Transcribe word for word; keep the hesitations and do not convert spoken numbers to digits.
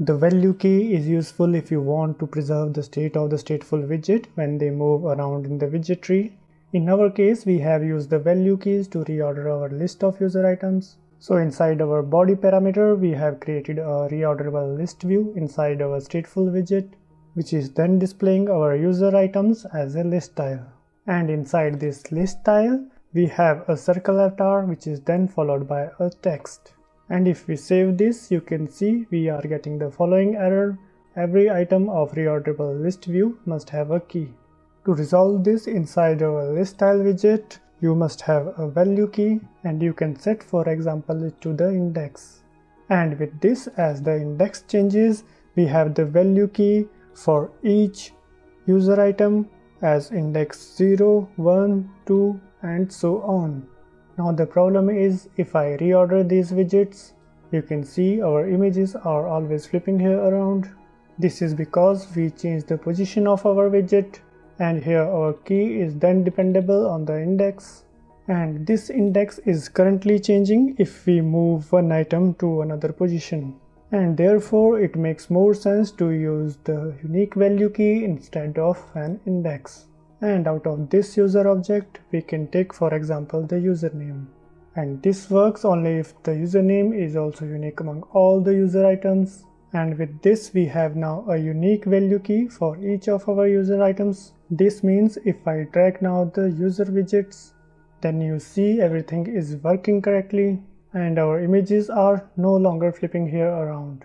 The value key is useful if you want to preserve the state of the stateful widget when they move around in the widget tree. In our case, we have used the value keys to reorder our list of user items. So inside our body parameter, we have created a reorderable list view inside our stateful widget, which is then displaying our user items as a list tile. And inside this list tile, we have a circle avatar, which is then followed by a text. And if we save this, you can see we are getting the following error. Every item of reorderable list view must have a key. To resolve this, inside our list tile widget, you must have a value key, and you can set, for example, it to the index. And with this, as the index changes, we have the value key for each user item as index zero, one, two, and so on. Now the problem is, if I reorder these widgets, you can see our images are always flipping here around. This is because we changed the position of our widget, and here our key is then dependable on the index. And this index is currently changing if we move one item to another position. And therefore it makes more sense to use the unique value key instead of an index. And out of this user object, we can take, for example, the username. And this works only if the username is also unique among all the user items. And with this, we have now a unique value key for each of our user items. This means if I drag now the user widgets, then you see everything is working correctly and our images are no longer flipping here around.